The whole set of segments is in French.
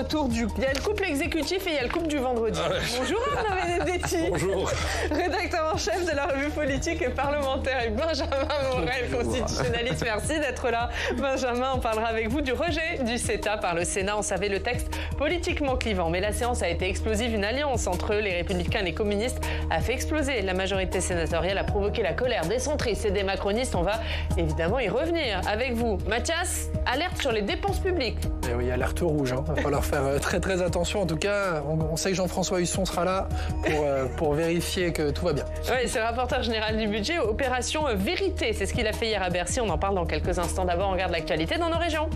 retour du... Il y a le couple exécutif et il y a le couple du vendredi. Ah ouais. Bonjour Arnaud Vendetti. Bonjour. Rédacteur en chef de la Revue politique et parlementaire, et Benjamin Morel, constitutionnaliste. Merci d'être là. Benjamin, on parlera avec vous du rejet du CETA par le Sénat. On savait le texte politiquement clivant, mais la séance a été explosive. Une alliance entre les Républicains et les communistes a fait exploser la majorité sénatoriale, a provoqué la colère des centristes et des macronistes. On va évidemment y revenir avec vous. Mathias, alerte sur les dépenses publiques. Eh oui, alerte rouge, hein. Il va falloir faire très très attention. En tout cas, on sait que Jean-François Husson sera là pour vérifier que tout va bien. Oui, c'est le rapporteur général du budget, opération Vérité. C'est ce qu'il a fait hier à Bercy. On en parle dans quelques instants. D'abord, on regarde l'actualité dans nos régions.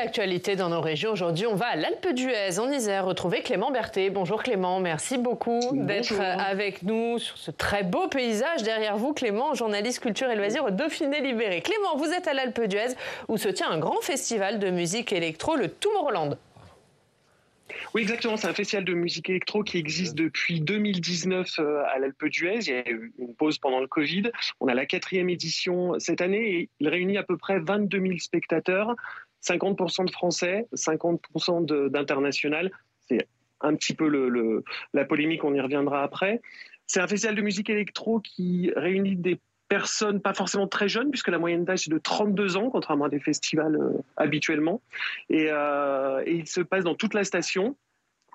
Actualité dans nos régions. Aujourd'hui, on va à l'Alpe d'Huez, en Isère, retrouver Clément Berthé. Bonjour Clément, merci beaucoup d'être avec nous sur ce très beau paysage. Derrière vous, Clément, journaliste culture et loisirs au Dauphiné Libéré. Clément, vous êtes à l'Alpe d'Huez, où se tient un grand festival de musique électro, le Tomorrowland. Oui, exactement. C'est un festival de musique électro qui existe depuis 2019 à l'Alpe d'Huez. Il y a eu une pause pendant le Covid. On a la 4e édition cette année et il réunit à peu près 22 000 spectateurs. 50% de Français, 50% d'international. C'est un petit peu la polémique, on y reviendra après. C'est un festival de musique électro qui réunit des personnes pas forcément très jeunes, puisque la moyenne d'âge est de 32 ans, contrairement à des festivals habituellement. Et il se passe dans toute la station.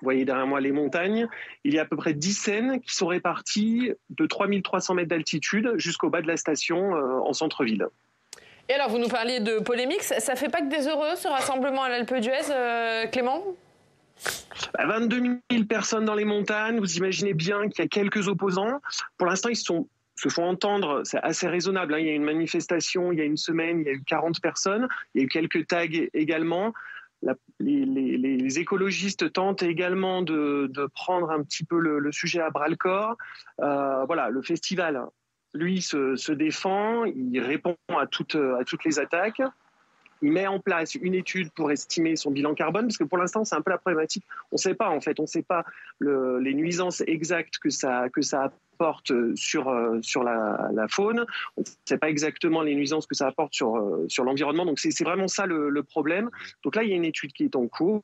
Vous voyez derrière moi les montagnes. Il y a à peu près 10 scènes qui sont réparties de 3300 mètres d'altitude jusqu'au bas de la station en centre-ville. Et alors, vous nous parliez de polémique. Ça ne fait pas que des heureux, ce rassemblement à l'Alpe d'Huez, Clément ? 22 000 personnes dans les montagnes. Vous imaginez bien qu'il y a quelques opposants. Pour l'instant, ils se font entendre. C'est assez raisonnable, hein. Il y a eu une manifestation il y a une semaine. Il y a eu 40 personnes. Il y a eu quelques tags également. Les écologistes tentent également de prendre un petit peu le sujet à bras-le-corps. Voilà, le festival... Lui se défend, il répond à toutes les attaques. Il met en place une étude pour estimer son bilan carbone, parce que pour l'instant, c'est un peu la problématique. On ne sait pas, en fait, on ne sait pas les nuisances exactes que ça apporte sur la faune. On ne sait pas exactement les nuisances que ça apporte sur l'environnement. Donc, c'est vraiment ça le problème. Donc là, il y a une étude qui est en cours.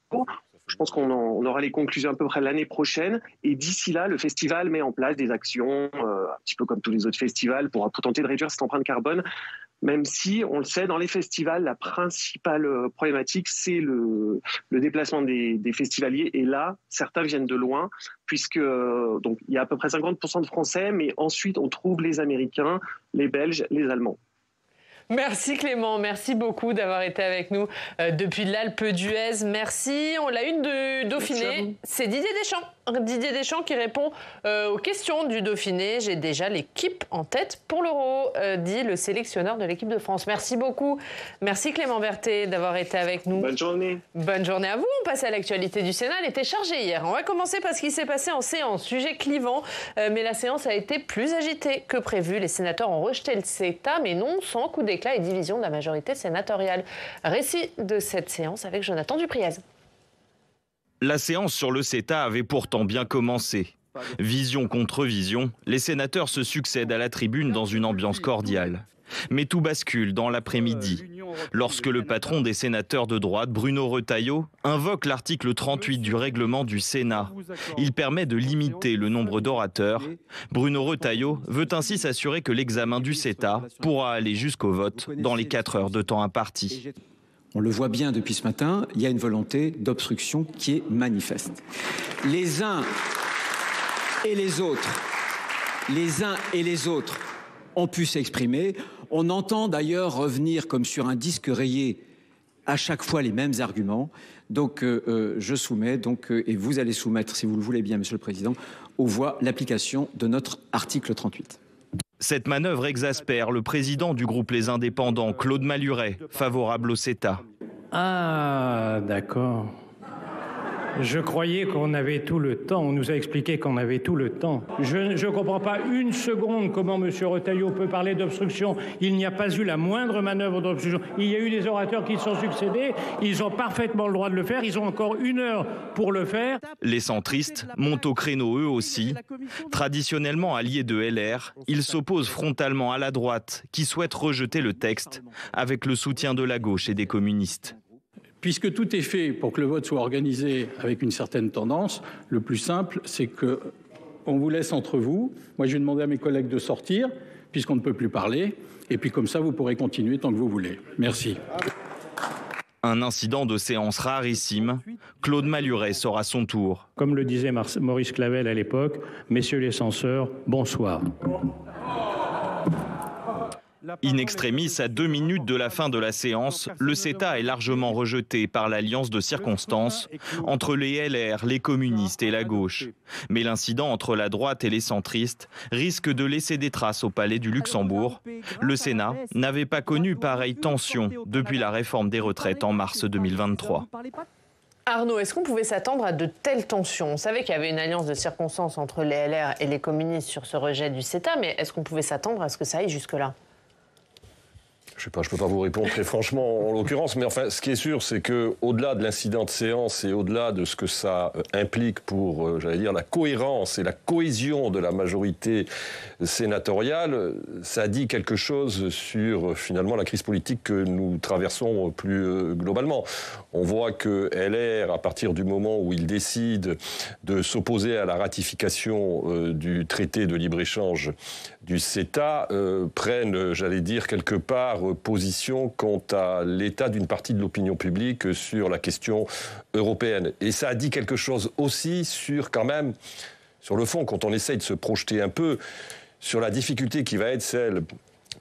Je pense qu'on aura les conclusions à peu près l'année prochaine. Et d'ici là, le festival met en place des actions, un petit peu comme tous les autres festivals, pour tenter de réduire cette empreinte carbone. Même si, on le sait, dans les festivals, la principale problématique, c'est le déplacement des festivaliers. Et là, certains viennent de loin, puisque donc, il y a à peu près 50% de Français, mais ensuite, on trouve les Américains, les Belges, les Allemands. Merci Clément, merci beaucoup d'avoir été avec nous depuis l'Alpe d'Huez. Merci. On l'a une de Dauphiné, c'est Didier Deschamps. Didier Deschamps qui répond aux questions du Dauphiné. J'ai déjà l'équipe en tête pour l'Euro, dit le sélectionneur de l'équipe de France. Merci beaucoup. Merci Clément Berthé d'avoir été avec nous. Bonne journée. Bonne journée à vous. On passe à l'actualité du Sénat. Elle était chargée hier. On va commencer par ce qui s'est passé en séance. Sujet clivant, mais la séance a été plus agitée que prévu. Les sénateurs ont rejeté le CETA, mais non sans coup d'éclat et division de la majorité sénatoriale. Récit de cette séance avec Jonathan Dupriaz. La séance sur le CETA avait pourtant bien commencé. Vision contre vision, les sénateurs se succèdent à la tribune dans une ambiance cordiale. Mais tout bascule dans l'après-midi, lorsque le patron des sénateurs de droite, Bruno Retailleau, invoque l'article 38 du règlement du Sénat. Il permet de limiter le nombre d'orateurs. Bruno Retailleau veut ainsi s'assurer que l'examen du CETA pourra aller jusqu'au vote dans les 4 heures de temps imparti. On le voit bien depuis ce matin, il y a une volonté d'obstruction qui est manifeste. Les uns et les autres ont pu s'exprimer. On entend d'ailleurs revenir comme sur un disque rayé à chaque fois les mêmes arguments. Donc je soumets, et vous allez soumettre, si vous le voulez bien, Monsieur le Président, aux voix l'application de notre article 38. Cette manœuvre exaspère le président du groupe Les Indépendants, Claude Malhuret, favorable au CETA. Ah, d'accord. Je croyais qu'on avait tout le temps. On nous a expliqué qu'on avait tout le temps. Je ne comprends pas une seconde comment M. Retailleau peut parler d'obstruction. Il n'y a pas eu la moindre manœuvre d'obstruction. Il y a eu des orateurs qui se sont succédés. Ils ont parfaitement le droit de le faire. Ils ont encore une heure pour le faire. Les centristes montent au créneau eux aussi. Traditionnellement alliés de LR, ils s'opposent frontalement à la droite qui souhaite rejeter le texte avec le soutien de la gauche et des communistes. Puisque tout est fait pour que le vote soit organisé avec une certaine tendance, le plus simple, c'est qu'on vous laisse entre vous. Moi, j'ai demandé à mes collègues de sortir, puisqu'on ne peut plus parler. Et puis comme ça, vous pourrez continuer tant que vous voulez. Merci. Un incident de séance rarissime. Claude Malhuret sort à son tour. Comme le disait Maurice Clavel à l'époque, « Messieurs les censeurs, bonsoir ». In extremis, à 2 minutes de la fin de la séance, le CETA est largement rejeté par l'alliance de circonstances entre les LR, les communistes et la gauche. Mais l'incident entre la droite et les centristes risque de laisser des traces au palais du Luxembourg. Le Sénat n'avait pas connu pareille tension depuis la réforme des retraites en mars 2023. Arnaud, est-ce qu'on pouvait s'attendre à de telles tensions? On savait qu'il y avait une alliance de circonstances entre les LR et les communistes sur ce rejet du CETA, mais est-ce qu'on pouvait s'attendre à ce que ça aille jusque-là? Je ne sais pas, je ne peux pas vous répondre très franchement en l'occurrence, mais enfin, ce qui est sûr, c'est qu'au-delà de l'incident de séance et au-delà de ce que ça implique pour, j'allais dire, la cohérence et la cohésion de la majorité sénatoriale, ça dit quelque chose sur, finalement, la crise politique que nous traversons plus globalement. On voit que LR, à partir du moment où il décide de s'opposer à la ratification du traité de libre-échange du CETA, prennent, j'allais dire, quelque part, position quant à l'état d'une partie de l'opinion publique sur la question européenne. Et ça a dit quelque chose aussi sur, quand même, sur le fond, quand on essaye de se projeter un peu, sur la difficulté qui va être celle,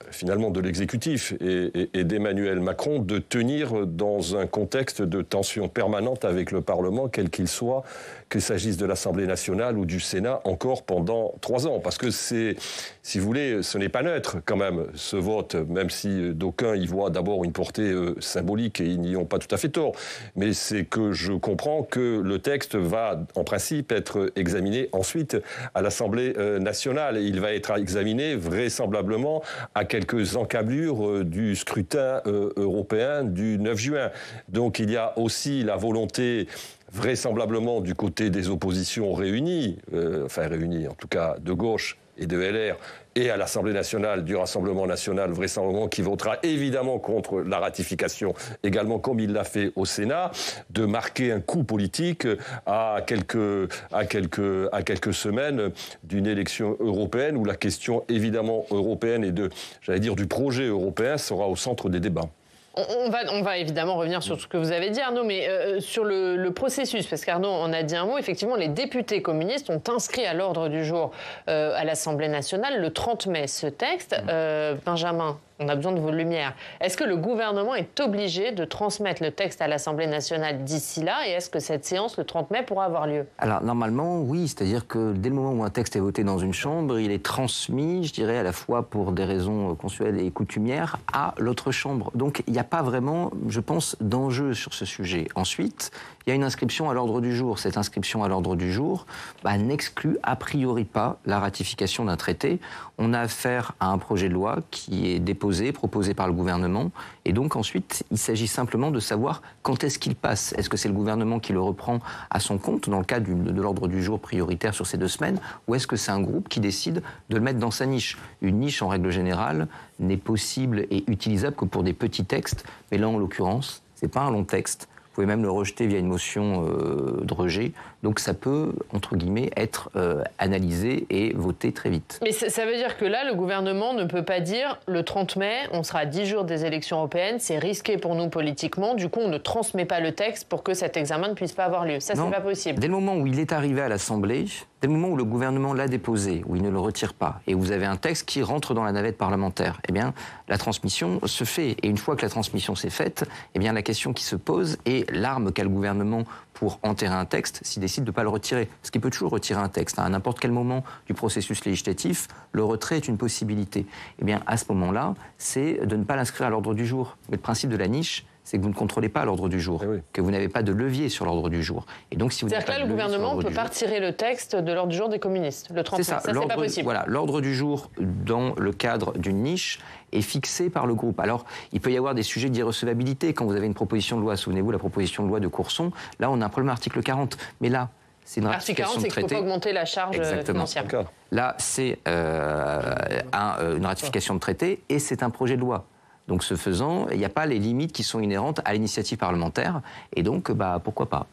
finalement, de l'exécutif et d'Emmanuel Macron de tenir dans un contexte de tension permanente avec le Parlement, quel qu'il soit, qu'il s'agisse de l'Assemblée nationale ou du Sénat, encore pendant 3 ans. Parce que c'est, si vous voulez, ce n'est pas neutre quand même, ce vote, même si d'aucuns y voient d'abord une portée symbolique et ils n'y ont pas tout à fait tort. Mais c'est que je comprends que le texte va, en principe, être examiné ensuite à l'Assemblée nationale. Il va être examiné vraisemblablement à quelques encablures du scrutin européen du 9 juin. Donc il y a aussi la volonté vraisemblablement du côté des oppositions réunies, en tout cas de gauche et de LR, et à l'Assemblée nationale, du Rassemblement national, vraisemblablement, qui votera évidemment contre la ratification, également comme il l'a fait au Sénat, de marquer un coup politique à quelques semaines d'une élection européenne où la question évidemment européenne et de, j'allais dire, du projet européen sera au centre des débats. On va évidemment revenir sur ce que vous avez dit, Arnaud, mais sur le processus, parce qu'Arnaud en a dit un mot. Effectivement, les députés communistes ont inscrit à l'ordre du jour à l'Assemblée nationale le 30 mai ce texte. Benjamin, on a besoin de vos lumières. Est-ce que le gouvernement est obligé de transmettre le texte à l'Assemblée nationale d'ici là? Et est-ce que cette séance, le 30 mai, pourra avoir lieu? Alors, normalement, oui. C'est-à-dire que dès le moment où un texte est voté dans une chambre, il est transmis, je dirais, à la fois pour des raisons consuètes et coutumières, à l'autre chambre. Donc, il n'y a pas vraiment, je pense, d'enjeu sur ce sujet. Ensuite, il y a une inscription à l'ordre du jour. Cette inscription à l'ordre du jour n'exclut a priori pas la ratification d'un traité. On a affaire à un projet de loi qui est déposé, proposé par le gouvernement. Et donc ensuite, il s'agit simplement de savoir quand est-ce qu'il passe. Est-ce que c'est le gouvernement qui le reprend à son compte, dans le cadre de l'ordre du jour prioritaire sur ces 2 semaines, ou est-ce que c'est un groupe qui décide de le mettre dans sa niche? Une niche, en règle générale, n'est possible et utilisable que pour des petits textes. Mais là, en l'occurrence, ce n'est pas un long texte. Vous pouvez même le rejeter via une motion de rejet. Donc ça peut, entre guillemets, être analysé et voté très vite. Mais ça veut dire que là, le gouvernement ne peut pas dire le 30 mai, on sera à 10 jours des élections européennes, c'est risqué pour nous politiquement, du coup on ne transmet pas le texte pour que cet examen ne puisse pas avoir lieu. Ça, c'est pas possible. Dès le moment où il est arrivé à l'Assemblée, dès le moment où le gouvernement l'a déposé, où il ne le retire pas, et vous avez un texte qui rentre dans la navette parlementaire, eh bien, la transmission se fait. Et une fois que la transmission s'est faite, eh bien, la question qui se pose est l'arme qu'a le gouvernement pour enterrer un texte s'il décide de ne pas le retirer. Parce qu'il peut toujours retirer un texte. À n'importe quel moment du processus législatif, le retrait est une possibilité. Eh bien, à ce moment-là, c'est de ne pas l'inscrire à l'ordre du jour. Mais le principe de la niche, c'est que vous ne contrôlez pas l'ordre du jour, que vous n'avez pas de levier sur l'ordre du jour. Et donc, si vous n'avez pas de levier sur l'ordre du jour... C'est-à-dire que là, le gouvernement ne peut pas retirer le texte de l'ordre du jour des communistes, le 30 mai. Ça, c'est pas possible. Voilà, l'ordre du jour, dans le cadre d'une niche, est fixé par le groupe. Alors, il peut y avoir des sujets d'irrecevabilité. Quand vous avez une proposition de loi, souvenez-vous, la proposition de loi de Courson, là, on a un problème à l'article 40. Mais là, c'est une ratification de traité. L'article 40, c'est qu'il ne faut pas augmenter la charge financière. Exactement. Là, c'est une ratification de traité et c'est un projet de loi. Donc, ce faisant, il n'y a pas les limites qui sont inhérentes à l'initiative parlementaire. Et donc, bah, pourquoi pas?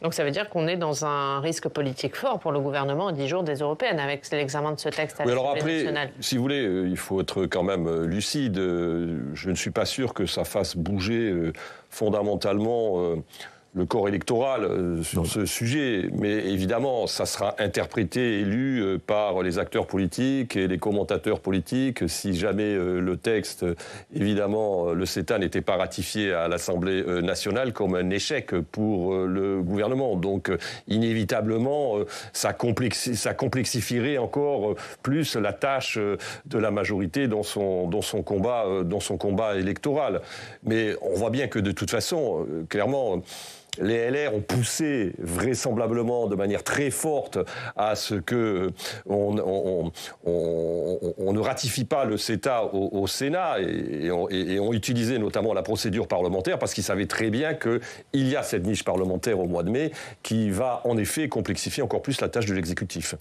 Donc, ça veut dire qu'on est dans un risque politique fort pour le gouvernement à 10 jours des Européennes, avec l'examen de ce texte à l'Assemblée nationale. Si vous voulez, il faut être quand même lucide. Je ne suis pas sûr que ça fasse bouger fondamentalement le corps électoral sur ce sujet. Mais évidemment, ça sera interprété, élu par les acteurs politiques et les commentateurs politiques. Si jamais le texte, évidemment, le CETA n'était pas ratifié à l'Assemblée nationale, comme un échec pour le gouvernement. Donc, inévitablement, ça complexifierait encore plus la tâche de la majorité dans son combat électoral. Mais on voit bien que, de toute façon, clairement... Les LR ont poussé vraisemblablement de manière très forte à ce qu'on ne ratifie pas le CETA au Sénat et ont utilisé notamment la procédure parlementaire parce qu'ils savaient très bien qu'il y a cette niche parlementaire au mois de mai qui va en effet complexifier encore plus la tâche de l'exécutif.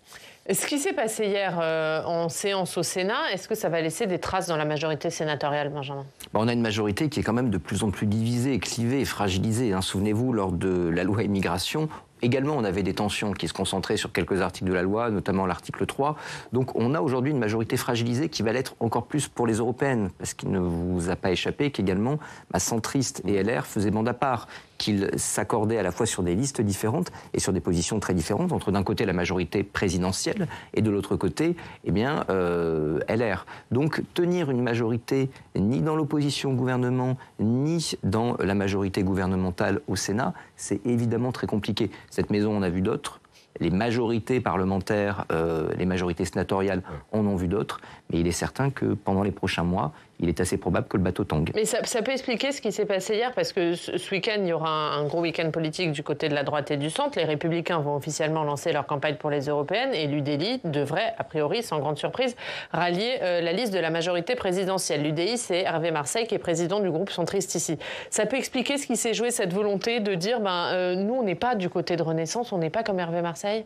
Ce qui s'est passé hier en séance au Sénat, est-ce que ça va laisser des traces dans la majorité sénatoriale, Benjamin? On a une majorité qui est quand même de plus en plus divisée, clivée, fragilisée. Souvenez-vous, lors de la loi immigration, également, on avait des tensions qui se concentraient sur quelques articles de la loi, notamment l'article 3. Donc, on a aujourd'hui une majorité fragilisée qui va l'être encore plus pour les européennes, parce qu'il ne vous a pas échappé qu'également, centristes et LR faisaient bande à part, qu'ils s'accordaient à la fois sur des listes différentes et sur des positions très différentes, entre d'un côté la majorité présidentielle et de l'autre côté, eh bien, LR. Donc, tenir une majorité ni dans l'opposition au gouvernement, ni dans la majorité gouvernementale au Sénat, c'est évidemment très compliqué. Cette maison en a vu d'autres, les majorités parlementaires, les majorités sénatoriales en ont vu d'autres, mais il est certain que pendant les prochains mois, il est assez probable que le bateau tangue. Mais ça peut expliquer ce qui s'est passé hier, parce que ce week-end, il y aura un gros week-end politique du côté de la droite et du centre. Les Républicains vont officiellement lancer leur campagne pour les Européennes et l'UDI devrait, a priori, sans grande surprise, rallier la liste de la majorité présidentielle. L'UDI, c'est Hervé Marseille qui est président du groupe centriste ici. Ça peut expliquer ce qui s'est joué, cette volonté de dire nous, on n'est pas du côté de Renaissance, on n'est pas comme Hervé Marseille?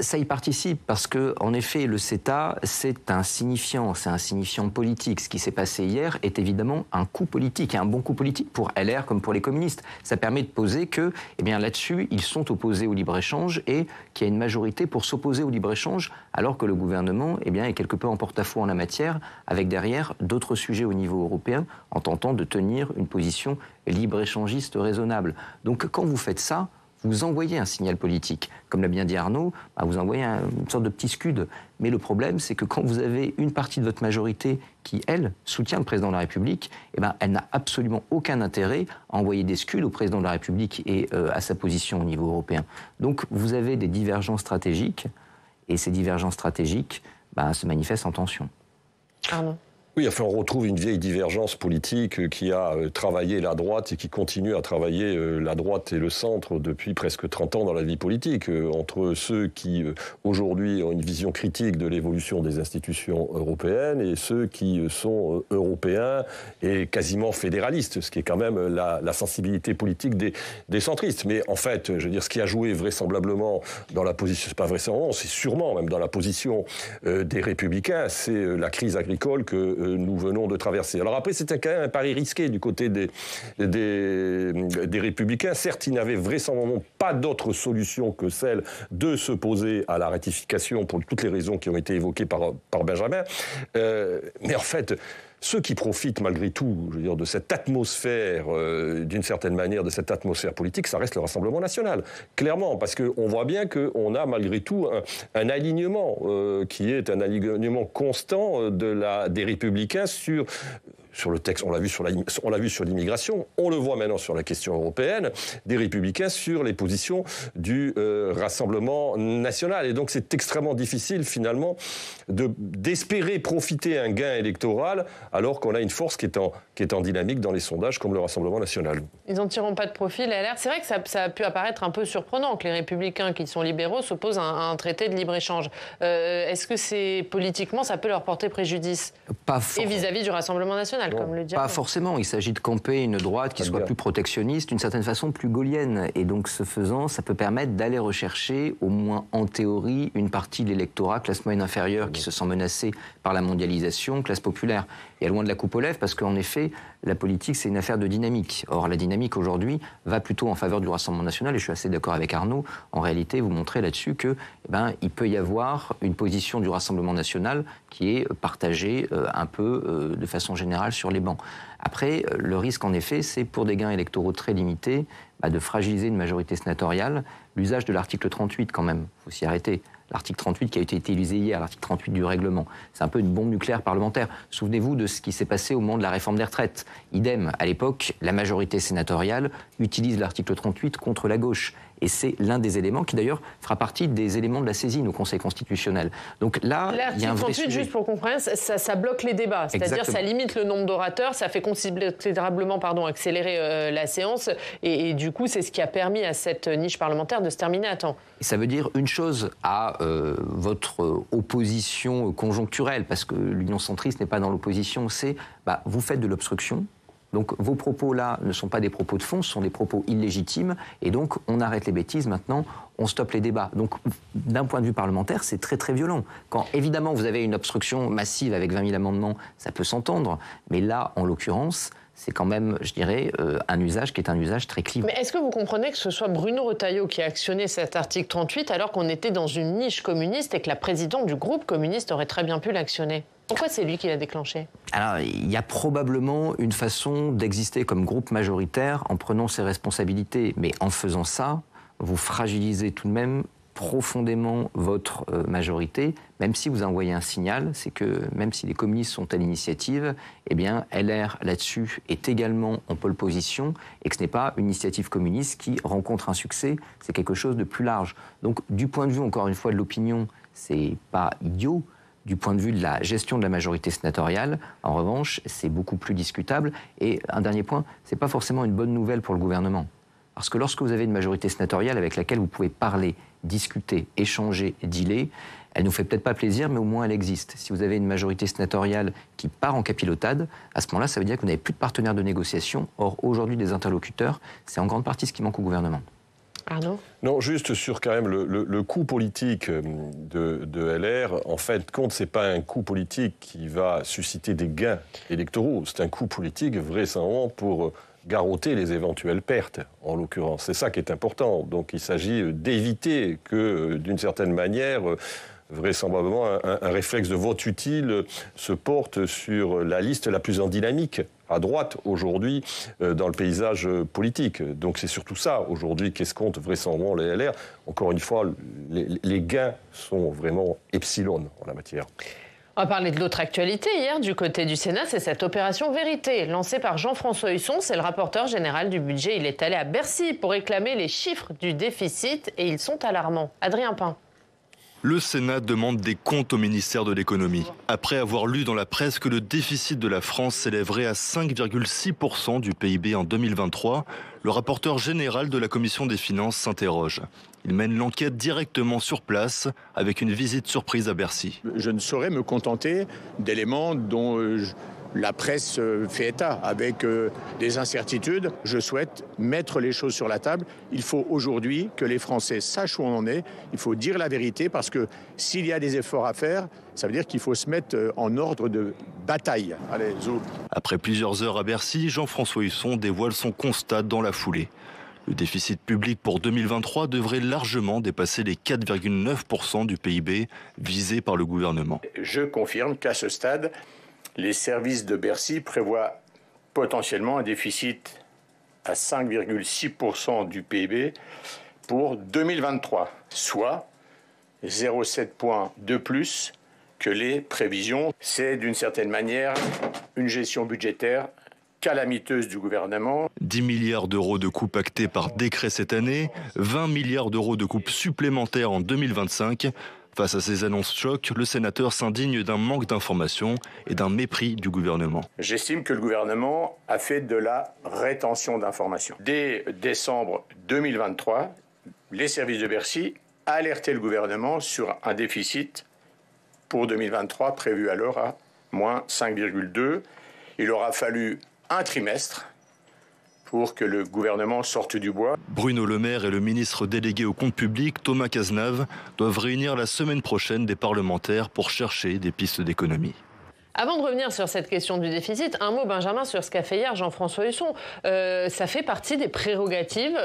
Ça y participe, parce que, en effet, le CETA, c'est un signifiant politique. Ce qui s'est passé hier est évidemment un coup politique, et un bon coup politique pour LR comme pour les communistes. Ça permet de poser que, eh bien là-dessus, ils sont opposés au libre-échange et qu'il y a une majorité pour s'opposer au libre-échange, alors que le gouvernement, eh bien, est quelque peu en porte-à-faux en la matière, avec derrière d'autres sujets au niveau européen, en tentant de tenir une position libre-échangiste raisonnable. Donc quand vous faites ça, vous envoyez un signal politique. Comme l'a bien dit Arnaud, vous envoyez une sorte de petit scud. Mais le problème, c'est que quand vous avez une partie de votre majorité qui, elle, soutient le président de la République, elle n'a absolument aucun intérêt à envoyer des scuds au président de la République et à sa position au niveau européen. Donc vous avez des divergences stratégiques, et ces divergences stratégiques se manifestent en tension. Arnaud? Oui, enfin, on retrouve une vieille divergence politique qui a travaillé la droite et qui continue à travailler la droite et le centre depuis presque 30 ans dans la vie politique, entre ceux qui, aujourd'hui, ont une vision critique de l'évolution des institutions européennes et ceux qui sont européens et quasiment fédéralistes, ce qui est quand même la sensibilité politique des centristes. Mais en fait, je veux dire, ce qui a joué vraisemblablement dans la position, c'est pas vraisemblablement, c'est sûrement même dans la position des Républicains, c'est la crise agricole que nous venons de traverser. Alors après, c'était quand même un pari risqué du côté des Républicains. Certes, ils n'avaient vraisemblablement pas d'autre solution que celle de se poser à la ratification pour toutes les raisons qui ont été évoquées par Benjamin. Mais en fait... Ceux qui profitent malgré tout, je veux dire, de cette atmosphère, d'une certaine manière, de cette atmosphère politique, ça reste le Rassemblement national. Clairement, parce qu'on voit bien qu'on a malgré tout un alignement qui est un alignement constant des Républicains sur... sur le texte, on l'a vu sur l'immigration, on le voit maintenant sur la question européenne, des Républicains sur les positions du Rassemblement national. Et donc c'est extrêmement difficile finalement d'espérer profiter un gain électoral alors qu'on a une force qui est en dynamique dans les sondages comme le Rassemblement national. Ils n'en tireront pas de profit, l'LR. C'est vrai que ça a pu apparaître un peu surprenant que les Républicains qui sont libéraux s'opposent à un traité de libre-échange. Est-ce que c'est politiquement, ça peut leur porter préjudice? Et vis-à-vis du Rassemblement national, comme le dit. Pas forcément. Il s'agit de camper une droite qui soit plus protectionniste, d'une certaine façon plus gaullienne. Et donc, ce faisant, ça peut permettre d'aller rechercher, au moins en théorie, une partie de l'électorat, classe moyenne inférieure, qui se sent menacée par la mondialisation, classe populaire. Et loin de la coupe aux lèvres, parce qu'en effet, la politique, c'est une affaire de dynamique. Or, la dynamique, aujourd'hui, va plutôt en faveur du Rassemblement national, et je suis assez d'accord avec Arnaud. En réalité, vous montrez là-dessus que, il peut y avoir une position du Rassemblement national qui est partagée un peu de façon générale sur les bancs. Après, le risque, en effet, c'est pour des gains électoraux très limités, de fragiliser une majorité sénatoriale. L'usage de l'article 38, quand même, il faut s'y arrêter. L'article 38 qui a été utilisé hier, l'article 38 du règlement. C'est un peu une bombe nucléaire parlementaire. Souvenez-vous de ce qui s'est passé au moment de la réforme des retraites. Idem, à l'époque, la majorité sénatoriale utilise l'article 38 contre la gauche. Et c'est l'un des éléments qui, d'ailleurs, fera partie des éléments de la saisine au Conseil constitutionnel. Donc là, il y a un vrai sujet. L'article 38, juste pour comprendre, ça bloque les débats. C'est-à-dire ça limite le nombre d'orateurs, ça fait considérablement accélérer la séance. Et du coup, c'est ce qui a permis à cette niche parlementaire de se terminer à temps. Et ça veut dire une chose à votre opposition conjoncturelle, parce que l'Union centriste n'est pas dans l'opposition, c'est vous faites de l'obstruction. Donc vos propos-là ne sont pas des propos de fond, ce sont des propos illégitimes. Et donc on arrête les bêtises maintenant, on stoppe les débats. Donc d'un point de vue parlementaire, c'est très très violent. Quand évidemment vous avez une obstruction massive avec 20 000 amendements, ça peut s'entendre. Mais là, en l'occurrence, c'est quand même, je dirais, un usage qui est un usage très clivant. Mais est-ce que vous comprenez que ce soit Bruno Retailleau qui a actionné cet article 38 alors qu'on était dans une niche communiste et que la présidente du groupe communiste aurait très bien pu l'actionner ? Pourquoi c'est lui qui l'a déclenché? Alors, il y a probablement une façon d'exister comme groupe majoritaire en prenant ses responsabilités. Mais en faisant ça, vous fragilisez tout de même profondément votre majorité, même si vous envoyez un signal, c'est que même si les communistes sont à l'initiative, eh bien LR là-dessus est également en pole position et que ce n'est pas une initiative communiste qui rencontre un succès, c'est quelque chose de plus large. Donc du point de vue, encore une fois, de l'opinion, c'est pas idiot. Du point de vue de la gestion de la majorité sénatoriale, en revanche, c'est beaucoup plus discutable. Et un dernier point, c'est pas forcément une bonne nouvelle pour le gouvernement. Parce que lorsque vous avez une majorité sénatoriale avec laquelle vous pouvez parler, discuter, échanger, dealer, elle ne nous fait peut-être pas plaisir, mais au moins elle existe. Si vous avez une majorité sénatoriale qui part en capilotade, à ce moment-là, ça veut dire que vous n'avez plus de partenaires de négociation. Or, aujourd'hui, des interlocuteurs, c'est en grande partie ce qui manque au gouvernement. Arnaud ? Non, juste sur quand même le coût politique de LR, en fait, ce n'est pas un coût politique qui va susciter des gains électoraux, c'est un coût politique vraisemblablement pour garrotter les éventuelles pertes, en l'occurrence. C'est ça qui est important. Donc il s'agit d'éviter que, d'une certaine manière, vraisemblablement, un réflexe de vote utile se porte sur la liste la plus en dynamique à droite aujourd'hui dans le paysage politique. Donc c'est surtout ça aujourd'hui qu'escomptent vraisemblablement les LR. Encore une fois, les gains sont vraiment epsilon en la matière. On va parler de l'autre actualité hier du côté du Sénat, c'est cette opération Vérité, lancée par Jean-François Husson, c'est le rapporteur général du budget. Il est allé à Bercy pour réclamer les chiffres du déficit et ils sont alarmants. Adrien Pain. Le Sénat demande des comptes au ministère de l'économie. Après avoir lu dans la presse que le déficit de la France s'élèverait à 5,6% du PIB en 2023, le rapporteur général de la Commission des Finances s'interroge. Il mène l'enquête directement sur place, avec une visite surprise à Bercy. Je ne saurais me contenter d'éléments dont la presse fait état, avec des incertitudes. Je souhaite mettre les choses sur la table. Il faut aujourd'hui que les Français sachent où on en est. Il faut dire la vérité parce que s'il y a des efforts à faire, ça veut dire qu'il faut se mettre en ordre de bataille. Allez, zoom. Après plusieurs heures à Bercy, Jean-François Husson dévoile son constat dans la foulée. Le déficit public pour 2023 devrait largement dépasser les 4,9% du PIB visé par le gouvernement. Je confirme qu'à ce stade, les services de Bercy prévoient potentiellement un déficit à 5,6% du PIB pour 2023, soit 0,7 points de plus que les prévisions. C'est d'une certaine manière une gestion budgétaire calamiteuse du gouvernement. 10 milliards d'euros de coupes actées par décret cette année, 20 milliards d'euros de coupes supplémentaires en 2025. Face à ces annonces choc, le sénateur s'indigne d'un manque d'information et d'un mépris du gouvernement. J'estime que le gouvernement a fait de la rétention d'informations. Dès décembre 2023, les services de Bercy alertaient le gouvernement sur un déficit pour 2023 prévu alors à moins 5,2. Il aura fallu un trimestre pour que le gouvernement sorte du bois. Bruno Le Maire et le ministre délégué aux comptes publics, Thomas Cazenave, doivent réunir la semaine prochaine des parlementaires pour chercher des pistes d'économie. Avant de revenir sur cette question du déficit, un mot, Benjamin, sur ce qu'a fait hier Jean-François Husson. Ça fait partie des prérogatives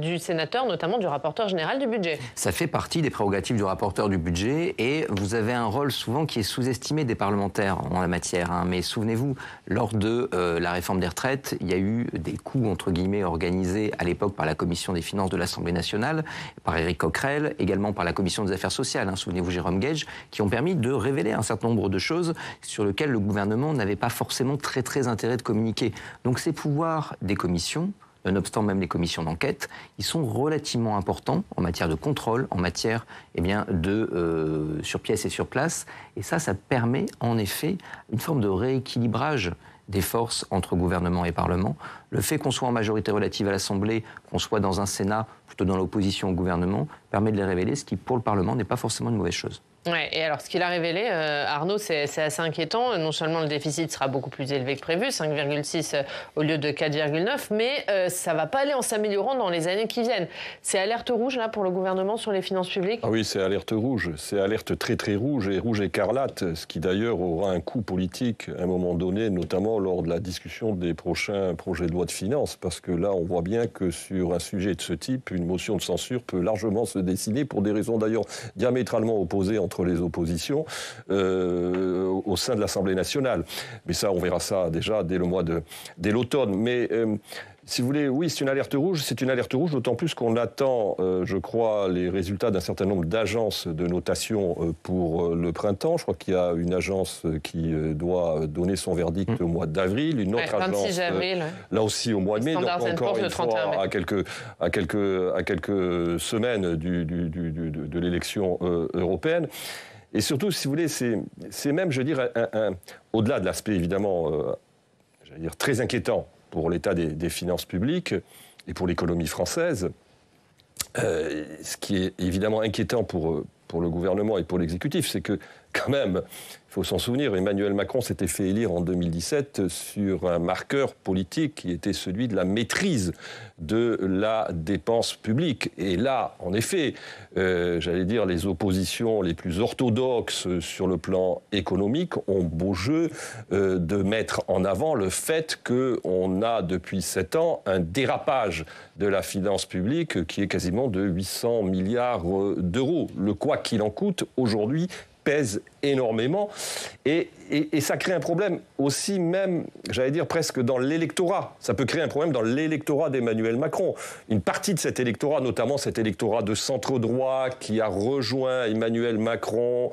du sénateur, notamment du rapporteur général du budget. Ça fait partie des prérogatives du rapporteur du budget et vous avez un rôle souvent qui est sous-estimé des parlementaires en la matière. Hein. Mais souvenez-vous, lors de la réforme des retraites, il y a eu des coups, entre guillemets, organisés à l'époque par la Commission des finances de l'Assemblée nationale, par Éric Coquerel, également par la Commission des affaires sociales, hein. Souvenez-vous, Jérôme Gage, qui ont permis de révéler un certain nombre de choses sur lequel le gouvernement n'avait pas forcément très intérêt de communiquer. Donc ces pouvoirs des commissions, nonobstant même les commissions d'enquête, ils sont relativement importants en matière de contrôle, en matière de sur-pièce et sur-place. Et ça permet en effet une forme de rééquilibrage des forces entre gouvernement et Parlement. Le fait qu'on soit en majorité relative à l'Assemblée, qu'on soit dans un Sénat, plutôt dans l'opposition au gouvernement, permet de les révéler, ce qui pour le Parlement n'est pas forcément une mauvaise chose. Ouais, et alors ce qu'il a révélé, Arnaud, c'est assez inquiétant. Non seulement le déficit sera beaucoup plus élevé que prévu, 5,6 au lieu de 4,9, mais ça ne va pas aller en s'améliorant dans les années qui viennent. C'est alerte rouge là pour le gouvernement sur les finances publiques? Ah oui, c'est alerte rouge, c'est alerte très rouge et rouge écarlate, ce qui d'ailleurs aura un coût politique à un moment donné, notamment lors de la discussion des prochains projets de loi de finances, parce que là on voit bien que sur un sujet de ce type, une motion de censure peut largement se dessiner pour des raisons d'ailleurs diamétralement opposées entre les oppositions au sein de l'Assemblée nationale. Mais ça, on verra ça déjà dès l'automne. Mais si vous voulez, oui, c'est une alerte rouge. C'est une alerte rouge, d'autant plus qu'on attend, je crois, les résultats d'un certain nombre d'agences de notation pour le printemps. Je crois qu'il y a une agence qui doit donner son verdict au mois d'avril, une autre agence, 26 avril, là aussi au mois de mai. Donc encore une fois, à quelques semaines de l'élection européenne. Et surtout, si vous voulez, c'est même, je veux dire, au-delà de l'aspect évidemment, j'allais dire très inquiétant pour l'état des finances publiques et pour l'économie française. Ce qui est évidemment inquiétant pour le gouvernement et pour l'exécutif, c'est que, quand même, il faut s'en souvenir, Emmanuel Macron s'était fait élire en 2017 sur un marqueur politique qui était celui de la maîtrise de la dépense publique. Et là, en effet, j'allais dire, les oppositions les plus orthodoxes sur le plan économique ont beau jeu de mettre en avant le fait qu'on a depuis 7 ans un dérapage de la finance publique qui est quasiment de 800 milliards d'euros. Le quoi qu'il en coûte, aujourd'hui, pèse énormément et ça crée un problème aussi même, j'allais dire presque dans l'électorat. Ça peut créer un problème dans l'électorat d'Emmanuel Macron. Une partie de cet électorat, notamment cet électorat de centre-droit qui a rejoint Emmanuel Macron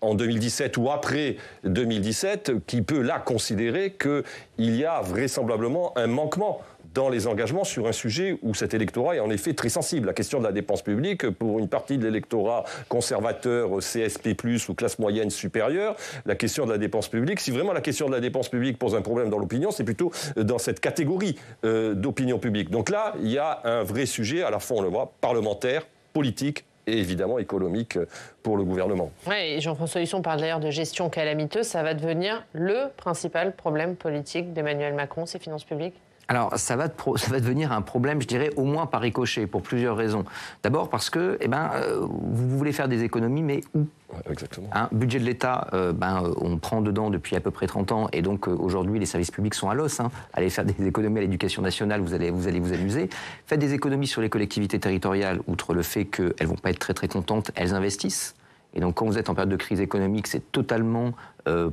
en 2017 ou après 2017, qui peut là considérer qu'il y a vraisemblablement un manquement dans les engagements sur un sujet où cet électorat est en effet très sensible. La question de la dépense publique, pour une partie de l'électorat conservateur, CSP+, ou classe moyenne supérieure, la question de la dépense publique, si vraiment la question de la dépense publique pose un problème dans l'opinion, c'est plutôt dans cette catégorie d'opinion publique. Donc là, il y a un vrai sujet, à la fois, on le voit, parlementaire, politique, et évidemment économique pour le gouvernement. Oui, Jean-François Husson parle d'ailleurs de gestion calamiteuse. Ça va devenir le principal problème politique d'Emmanuel Macron, ses finances publiques? Alors, ça va devenir un problème, je dirais, au moins par ricochet, pour plusieurs raisons. D'abord parce que, vous voulez faire des économies, mais où ? Exactement. Hein, budget de l'État, on prend dedans depuis à peu près 30 ans, et donc aujourd'hui, les services publics sont à l'os. Hein. Allez faire des économies à l'éducation nationale, vous allez vous amuser. Faites des économies sur les collectivités territoriales, outre le fait qu'elles ne vont pas être très contentes, elles investissent. Et donc quand vous êtes en période de crise économique, c'est totalement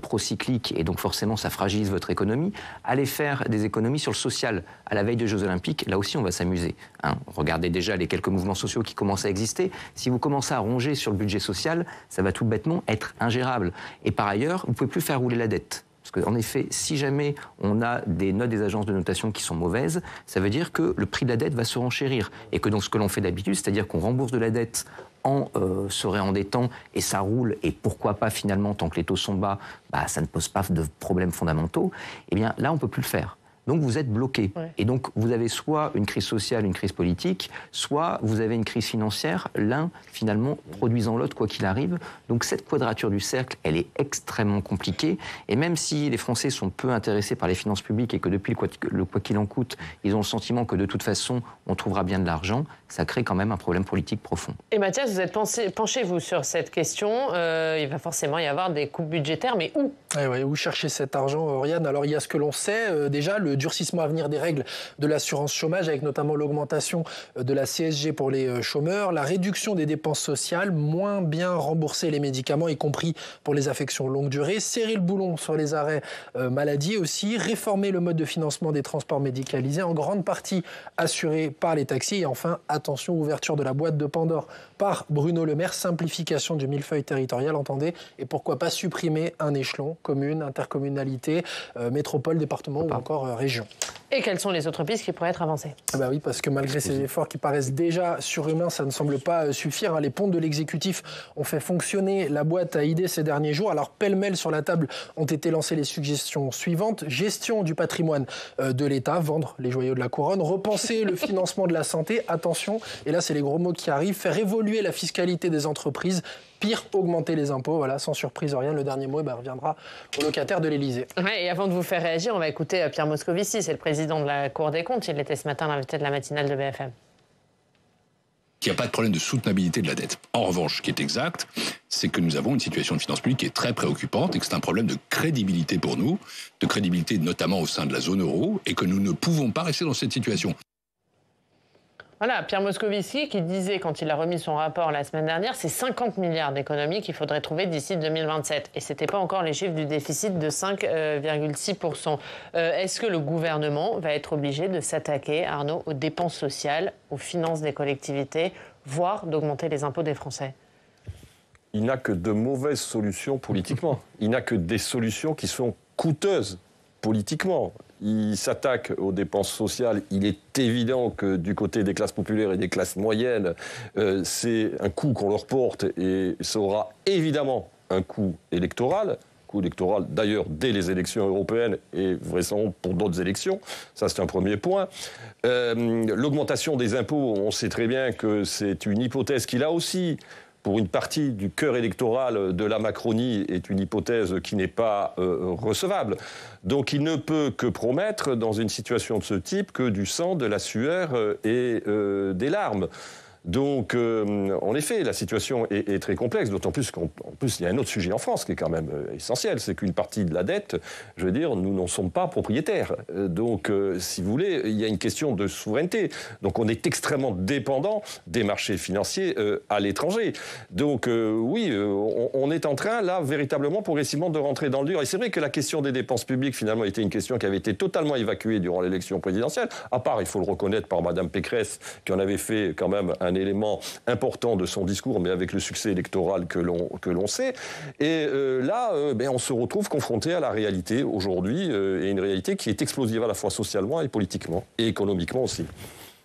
procyclique et donc forcément ça fragilise votre économie. Allez faire des économies sur le social à la veille des Jeux Olympiques, là aussi on va s'amuser. Hein. Regardez déjà les quelques mouvements sociaux qui commencent à exister. Si vous commencez à ronger sur le budget social, ça va tout bêtement être ingérable. Et par ailleurs, vous ne pouvez plus faire rouler la dette. Parce qu'en effet, si jamais on a des notes des agences de notation qui sont mauvaises, ça veut dire que le prix de la dette va se renchérir. Et que donc ce que l'on fait d'habitude, c'est-à-dire qu'on rembourse de la dette en se réendettant et ça roule, et pourquoi pas finalement, tant que les taux sont bas, bah, ça ne pose pas de problèmes fondamentaux, eh bien là on ne peut plus le faire. Donc vous êtes bloqué. Ouais. Et donc vous avez soit une crise sociale, une crise politique, soit vous avez une crise financière, l'un finalement produisant l'autre quoi qu'il arrive. Donc cette quadrature du cercle, elle est extrêmement compliquée. Et même si les Français sont peu intéressés par les finances publiques et que depuis le quoi qu'il en coûte, ils ont le sentiment que de toute façon on trouvera bien de l'argent, ça crée quand même un problème politique profond. Et Mathias, vous êtes penchez-vous sur cette question. Il va forcément y avoir des coupes budgétaires, mais où ? Eh oui, où chercher cet argent, Oriane ? Alors il y a ce que l'on sait, déjà le durcissement à venir des règles de l'assurance chômage, avec notamment l'augmentation de la CSG pour les chômeurs, la réduction des dépenses sociales, moins bien rembourser les médicaments, y compris pour les affections longue durée, serrer le boulon sur les arrêts maladie aussi, réformer le mode de financement des transports médicalisés, en grande partie assuré par les taxis, et enfin, attention, ouverture de la boîte de Pandore par Bruno Le Maire, simplification du millefeuille territorial, entendez, et pourquoi pas supprimer un échelon, commune, intercommunalité, métropole, département ou encore région. Et quelles sont les autres pistes qui pourraient être avancées ? Ah bah oui, parce que malgré ces efforts qui paraissent déjà surhumains, ça ne semble pas suffire. Les pontes de l'exécutif ont fait fonctionner la boîte à idées ces derniers jours. Alors, pêle-mêle sur la table ont été lancées les suggestions suivantes. Gestion du patrimoine de l'État, vendre les joyaux de la couronne, repenser le financement de la santé, attention, et là c'est les gros mots qui arrivent, faire évoluer la fiscalité des entreprises, pire, augmenter les impôts. Voilà, sans surprise, rien. Le dernier mot reviendra au locataire de l'Élysée. Ouais, et avant de vous faire réagir, on va écouter Pierre Moscovici. C'est le président de la Cour des comptes. Il était ce matin l'invité de la matinale de BFM. Il n'y a pas de problème de soutenabilité de la dette. En revanche, ce qui est exact, c'est que nous avons une situation de finances publiques qui est très préoccupante et que c'est un problème de crédibilité pour nous, de crédibilité notamment au sein de la zone euro, et que nous ne pouvons pas rester dans cette situation. Voilà, Pierre Moscovici qui disait, quand il a remis son rapport la semaine dernière, c'est 50 milliards d'économies qu'il faudrait trouver d'ici 2027. Et ce n'était pas encore les chiffres du déficit de 5,6%. Est-ce que le gouvernement va être obligé de s'attaquer, Arnaud, aux dépenses sociales, aux finances des collectivités, voire d'augmenter les impôts des Français ? Il n'a que de mauvaises solutions politiquement. Il n'a que des solutions qui sont coûteuses politiquement. Il s'attaque aux dépenses sociales. Il est évident que du côté des classes populaires et des classes moyennes, c'est un coup qu'on leur porte et ça aura évidemment un coût électoral. Coût électoral d'ailleurs dès les élections européennes et vraisemblablement pour d'autres élections. Ça, c'est un premier point. L'augmentation des impôts, on sait très bien que c'est une hypothèse qu'il a aussi. Pour une partie du cœur électoral de la Macronie est une hypothèse qui n'est pas recevable. Donc il ne peut que promettre, dans une situation de ce type, que du sang, de la sueur et des larmes. Donc, en effet, la situation est très complexe, d'autant plus qu'en plus, il y a un autre sujet en France qui est quand même essentiel, c'est qu'une partie de la dette, je veux dire, nous n'en sommes pas propriétaires. Donc, si vous voulez, il y a une question de souveraineté. Donc, on est extrêmement dépendant des marchés financiers à l'étranger. Donc, oui, on est en train, là, véritablement, progressivement, de rentrer dans le dur. Et c'est vrai que la question des dépenses publiques, finalement, était une question qui avait été totalement évacuée durant l'élection présidentielle, à part, il faut le reconnaître, par Madame Pécresse, qui en avait fait quand même un élément important de son discours, mais avec le succès électoral que l'on sait. Et là, on se retrouve confronté à la réalité aujourd'hui, et une réalité qui est explosive à la fois socialement et politiquement, et économiquement aussi.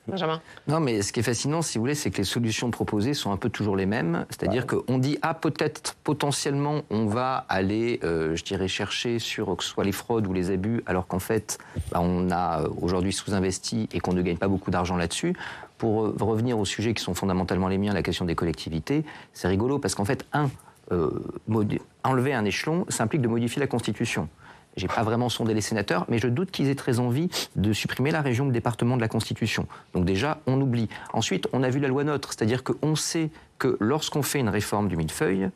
Benjamin. Non, mais ce qui est fascinant, si vous voulez, c'est que les solutions proposées sont un peu toujours les mêmes. C'est-à-dire qu'on dit, ah, peut-être, potentiellement, on va aller, je dirais, chercher sur que ce soit les fraudes ou les abus, alors qu'en fait, on a aujourd'hui sous-investi et qu'on ne gagne pas beaucoup d'argent là-dessus. Pour revenir aux sujets qui sont fondamentalement les miens, la question des collectivités, c'est rigolo parce qu'en fait, enlever un échelon, ça implique de modifier la Constitution. J'ai pas vraiment sondé les sénateurs, mais je doute qu'ils aient très envie de supprimer la région ou le département de la Constitution. Donc déjà, on oublie. Ensuite, on a vu la loi NOTRe, c'est-à-dire qu'on sait que lorsqu'on fait une réforme du millefeuille,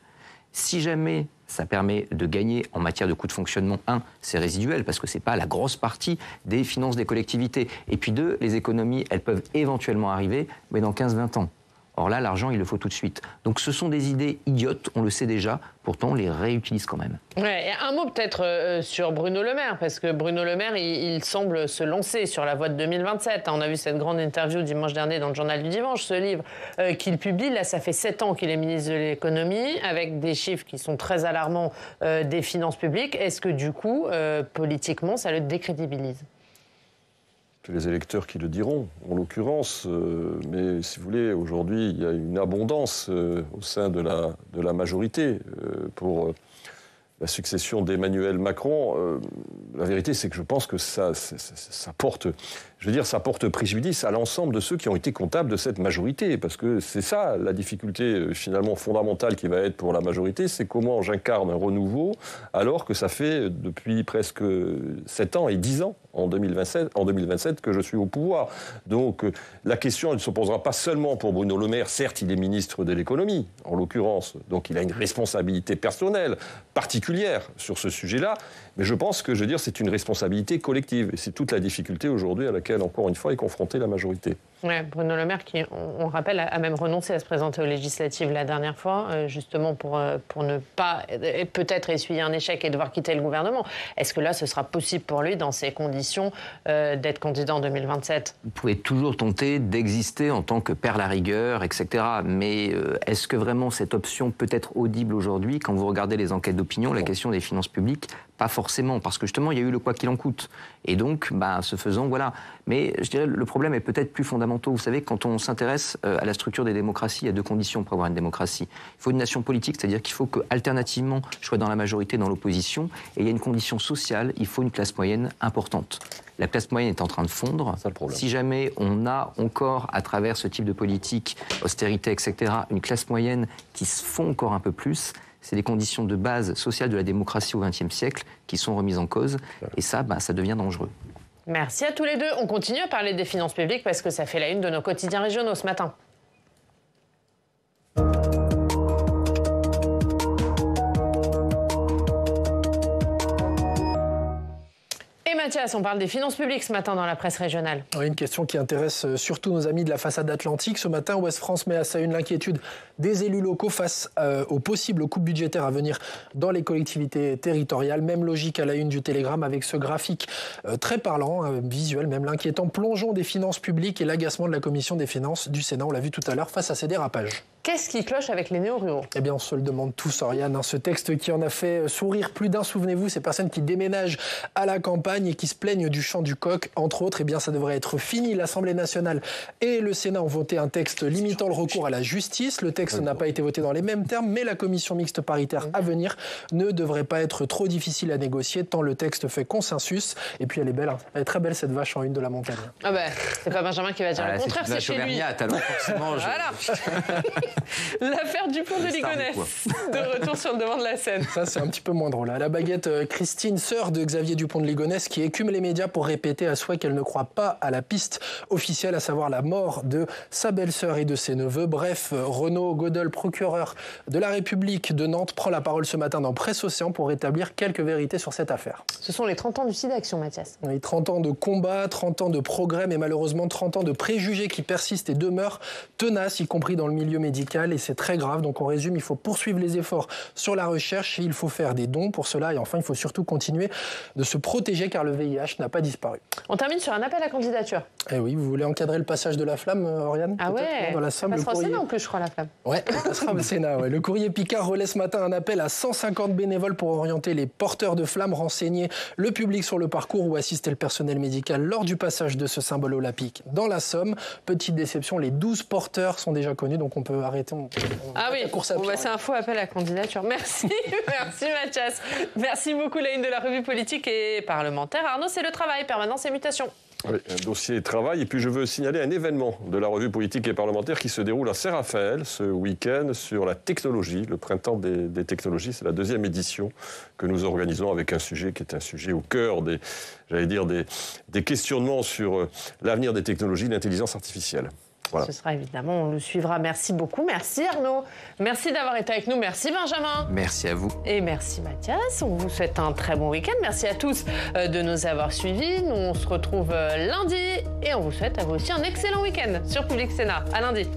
si jamais ça permet de gagner en matière de coûts de fonctionnement, un, c'est résiduel, parce que c'est pas la grosse partie des finances des collectivités. Et puis deux, les économies, elles peuvent éventuellement arriver, mais dans 15-20 ans. Or là, l'argent, il le faut tout de suite. Donc ce sont des idées idiotes, on le sait déjà, pourtant on les réutilise quand même. Ouais, un mot peut-être sur Bruno Le Maire, parce que Bruno Le Maire, il semble se lancer sur la voie de 2027. On a vu cette grande interview dimanche dernier dans le journal du dimanche, ce livre qu'il publie. Là, ça fait 7 ans qu'il est ministre de l'économie, avec des chiffres qui sont très alarmants des finances publiques. Est-ce que du coup, politiquement, ça le décrédibilise ? C'est les électeurs qui le diront, en l'occurrence. Mais si vous voulez, aujourd'hui, il y a une abondance au sein de la majorité pour la succession d'Emmanuel Macron. La vérité, c'est que je pense que ça porte, je veux dire, ça porte préjudice à l'ensemble de ceux qui ont été comptables de cette majorité. Parce que c'est ça la difficulté finalement fondamentale qui va être pour la majorité, c'est comment j'incarne un renouveau alors que ça fait depuis presque 7 ans et 10 ans. En 2027 que je suis au pouvoir. Donc la question, elle ne se posera pas seulement pour Bruno Le Maire. Certes, il est ministre de l'économie, en l'occurrence. Donc il a une responsabilité personnelle particulière sur ce sujet-là. Mais je pense que, je veux dire, c'est une responsabilité collective. Et c'est toute la difficulté aujourd'hui à laquelle, encore une fois, est confrontée la majorité. Ouais, Bruno Le Maire, qui, on rappelle, a même renoncé à se présenter aux législatives la dernière fois, justement pour ne pas peut-être essuyer un échec et devoir quitter le gouvernement. Est-ce que là, ce sera possible pour lui, dans ces conditions, d'être candidat en 2027 ? Vous pouvez toujours tenter d'exister en tant que père la rigueur, etc. Mais est-ce que vraiment cette option peut être audible aujourd'hui ? Quand vous regardez les enquêtes d'opinion, la question des finances publiques, pas forcément, parce que justement, il y a eu le quoi qu'il en coûte. Et donc, bah, ce faisant, voilà. Mais je dirais, le problème est peut-être plus fondamental. Vous savez, quand on s'intéresse à la structure des démocraties, il y a deux conditions pour avoir une démocratie. Il faut une nation politique, c'est-à-dire qu'il faut que, alternativement, je sois dans la majorité, dans l'opposition. Et il y a une condition sociale, il faut une classe moyenne importante. La classe moyenne est en train de fondre. C'est ça, le problème. Si jamais on a encore, à travers ce type de politique, austérité, etc., une classe moyenne qui se fond encore un peu plus, c'est les conditions de base sociales de la démocratie au XXe siècle qui sont remises en cause. Et ça, bah, ça devient dangereux. Merci à tous les deux. On continue à parler des finances publiques parce que ça fait la une de nos quotidiens régionaux ce matin. Mathias, on parle des finances publiques ce matin dans la presse régionale. Oui, une question qui intéresse surtout nos amis de la façade atlantique. Ce matin, Ouest France met à sa une l'inquiétude des élus locaux face aux possibles coupes budgétaires à venir dans les collectivités territoriales. Même logique à la une du Télégramme avec ce graphique très parlant, visuel, même l'inquiétant plongeon des finances publiques et l'agacement de la commission des finances du Sénat. On l'a vu tout à l'heure face à ces dérapages. Qu'est-ce qui cloche avec les néo-ruraux ? Eh bien, on se le demande tous, Oriane. Ce texte qui en a fait sourire plus d'un, souvenez-vous, ces personnes qui déménagent à la campagne et qui se plaignent du chant du coq, entre autres, eh bien, ça devrait être fini. L'Assemblée nationale et le Sénat ont voté un texte limitant le recours à la justice. Le texte n'a pas été voté dans les mêmes termes, mais la commission mixte paritaire à venir ne devrait pas être trop difficile à négocier, tant le texte fait consensus. Et puis, elle est belle, hein. Elle est très belle, cette vache en une de la montagne. Ah ben, c'est pas Benjamin qui va dire le contraire, c'est chez lui. Alors forcément, voilà. L'affaire Dupont de Ligonnès, de retour sur le devant de la scène. Ça, c'est un petit peu moins drôle. La baguette Christine, sœur de Xavier Dupont de Ligonnès, qui écume les médias pour répéter à souhait qu'elle ne croit pas à la piste officielle, à savoir la mort de sa belle-sœur et de ses neveux. Bref, Renaud Godel, procureur de la République de Nantes, prend la parole ce matin dans Presse Océan pour rétablir quelques vérités sur cette affaire. Ce sont les 30 ans du site d'action, Mathias. Oui, 30 ans de combat, 30 ans de progrès, mais malheureusement 30 ans de préjugés qui persistent et demeurent tenaces, y compris dans le milieu médical, et c'est très grave. Donc on résume, il faut poursuivre les efforts sur la recherche et il faut faire des dons pour cela, et enfin il faut surtout continuer de se protéger car le VIH n'a pas disparu. On termine sur un appel à candidature. Eh oui, vous voulez encadrer le passage de la flamme, Oriane ? Ah ouais, ça passera au Sénat en plus, je crois, la flamme. Ouais, ça passera au Sénat. Ouais. Le Courrier Picard relaie ce matin un appel à 150 bénévoles pour orienter les porteurs de flammes, renseigner le public sur le parcours ou assister le personnel médical lors du passage de ce symbole olympique. Dans la Somme, petite déception, les 12 porteurs sont déjà connus, donc on peut arrêter. Ah oui, c'est un faux appel à candidature. Merci, merci Mathias. Merci beaucoup, la une de la Revue politique et parlementaire. Arnaud, c'est le travail, permanence et mutation. Oui, un dossier travail. Et puis je veux signaler un événement de la Revue politique et parlementaire qui se déroule à Saint-Raphaël ce week-end sur la technologie, le printemps des technologies. C'est la 2e édition que nous organisons avec un sujet qui est un sujet au cœur des, j'allais dire, des questionnements sur l'avenir des technologies, l'intelligence artificielle. Voilà. Ce sera évidemment, on le suivra. Merci beaucoup. Merci Arnaud. Merci d'avoir été avec nous. Merci Benjamin. Merci à vous. Et merci Mathias. On vous souhaite un très bon week-end. Merci à tous de nous avoir suivis. Nous, on se retrouve lundi et on vous souhaite à vous aussi un excellent week-end sur Public Sénat. À lundi.